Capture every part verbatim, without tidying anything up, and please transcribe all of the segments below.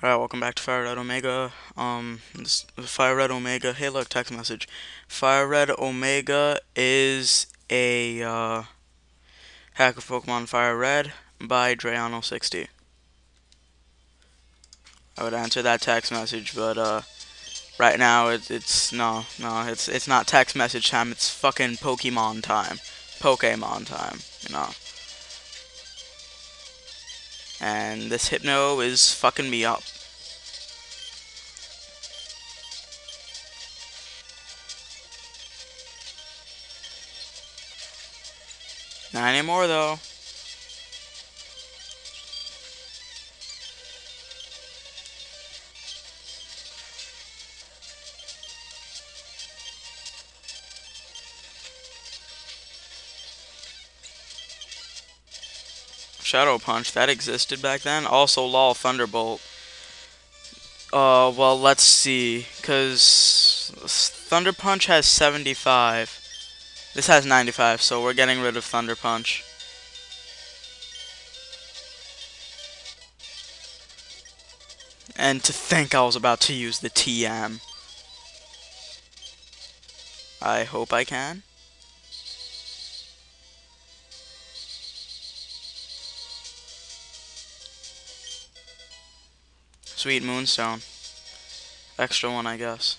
Alright, welcome back to Fire Red Omega. Um, this Fire Red Omega. Hey, look, text message. Fire Red Omega is a uh, hack of Pokemon Fire Red by Drayano sixty. I would answer that text message, but uh, right now it, it's no, no, it's it's not text message time. It's fucking Pokemon time, Pokemon time, you know. And this Hypno is fucking me up. Not anymore, though. Shadow Punch, that existed back then. Also, lol, Thunderbolt. Uh, well, let's see, because Thunder Punch has seventy-five. This has ninety-five, so we're getting rid of Thunder Punch. And to think I was about to use the T M. I hope I can. Sweet Moonstone. Extra one, I guess.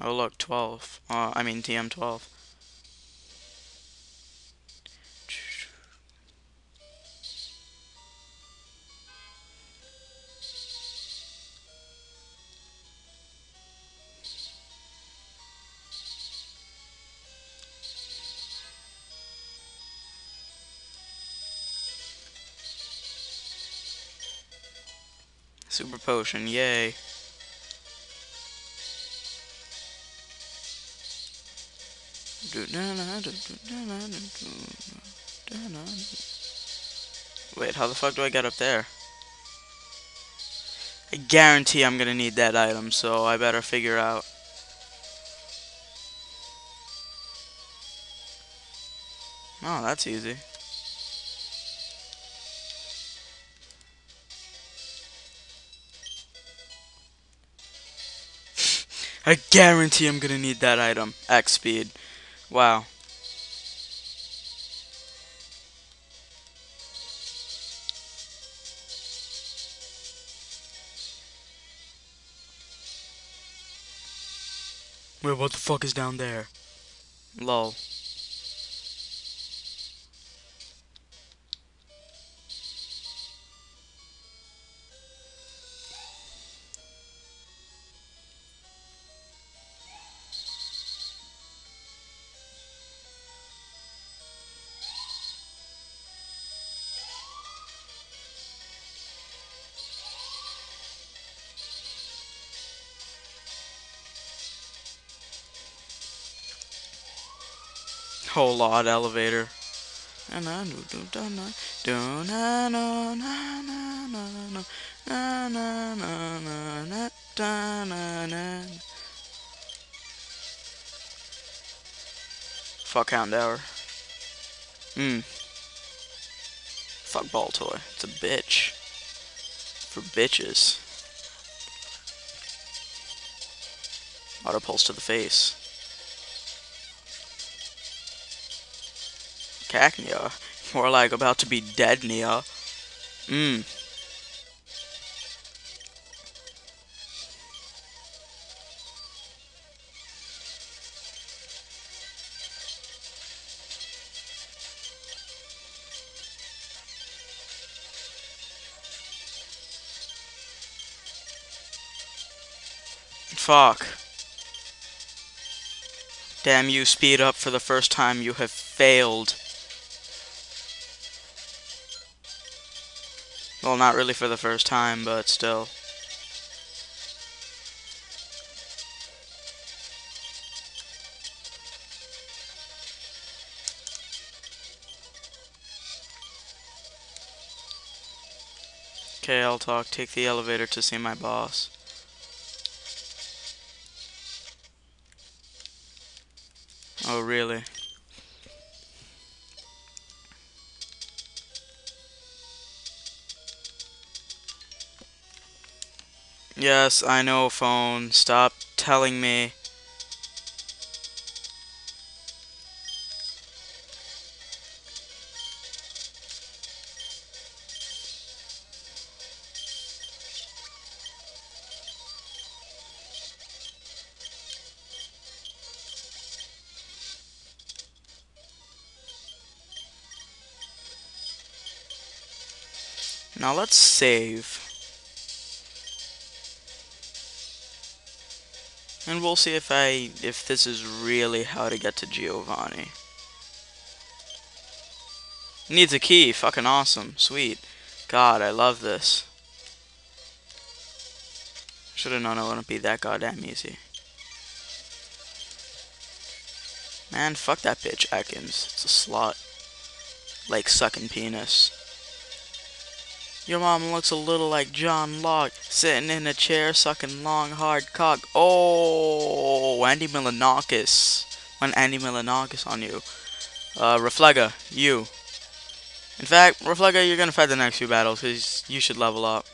Oh, look, twelve. Uh, I mean, T M twelve. Super Potion, yay. Wait, how the fuck do I get up there? I guarantee I'm gonna need that item, so I better figure out. Oh, that's easy. I guarantee I'm gonna need that item. X-Speed. Wow. Wait, what the fuck is down there? Lol. Whole lot elevator. Fuck Hound Hour. Mm. Fuck Ball Toy. It's a bitch. For bitches. Auto pulse to the face. Cacnea. More like about to be dead, Nia. Mmm. Fuck. Damn you, speed up for the first time. You have failed. Well, not really for the first time, but still. Okay, I'll talk. Take the elevator to see my boss. Oh, really? Yes, I know, phone. Stop telling me. Now let's save. And we'll see if I if this is really how to get to Giovanni. Needs a key, fucking awesome, sweet. God, I love this. Should have known it wouldn't be that goddamn easy. Man, fuck that bitch, Ekans. It's a slot. Like sucking penis. Your mom looks a little like John Locke, sitting in a chair, sucking long, hard cock. Oh, Andy Milonakis. Went Andy Milonakis on you. Uh, Reflega, you. In fact, Reflega, you're gonna fight the next few battles, because you should level up.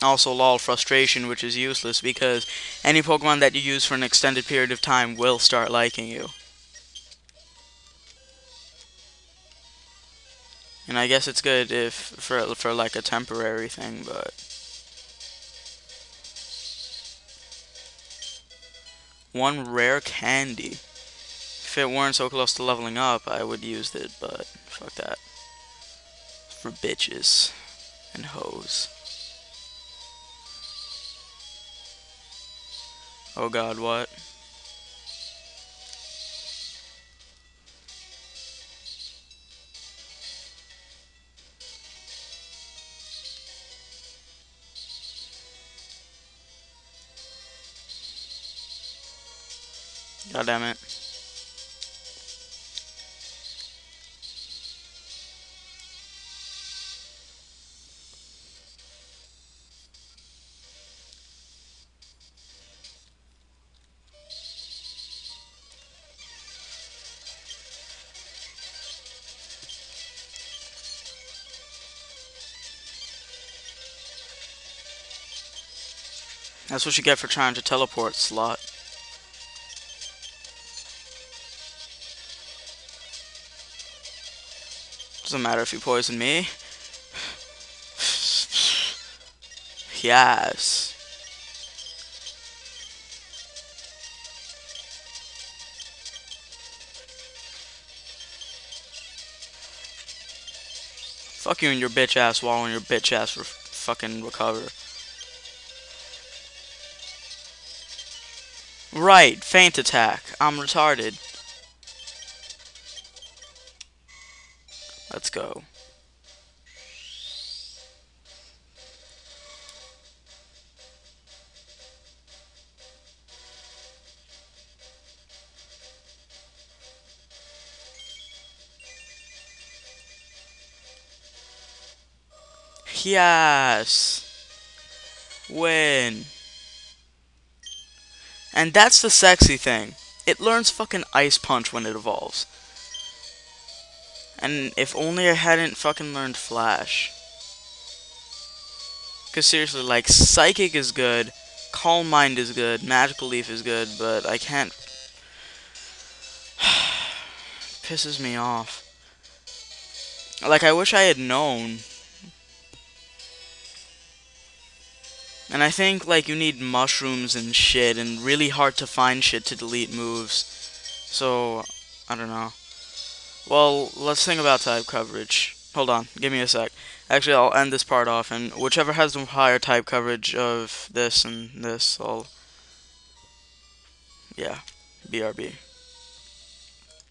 Also, lol, frustration, which is useless, because any Pokemon that you use for an extended period of time will start liking you. And I guess it's good if for for like a temporary thing, but one rare candy. If it weren't so close to leveling up, I would use it, but fuck that. For bitches and hoes. Oh God, what? God damn it. That's what you get for trying to teleport, slot. Doesn't matter if you poison me. Yes. Fuck you and your bitch ass wall and your bitch ass re fucking recover. Right, faint attack. I'm retarded. Let's go. Yes. Win. And that's the sexy thing. It learns fucking Ice Punch when it evolves. And if only I hadn't fucking learned Flash. Because seriously, like, Psychic is good, Calm Mind is good, Magical Leaf is good, but I can't... Pisses me off. Like, I wish I had known. And I think, like, you need mushrooms and shit, and really hard to find shit to delete moves. So, I don't know. Well, let's think about type coverage. Hold on, give me a sec. Actually, I'll end this part off, and whichever has the higher type coverage of this and this, I'll... Yeah, B R B.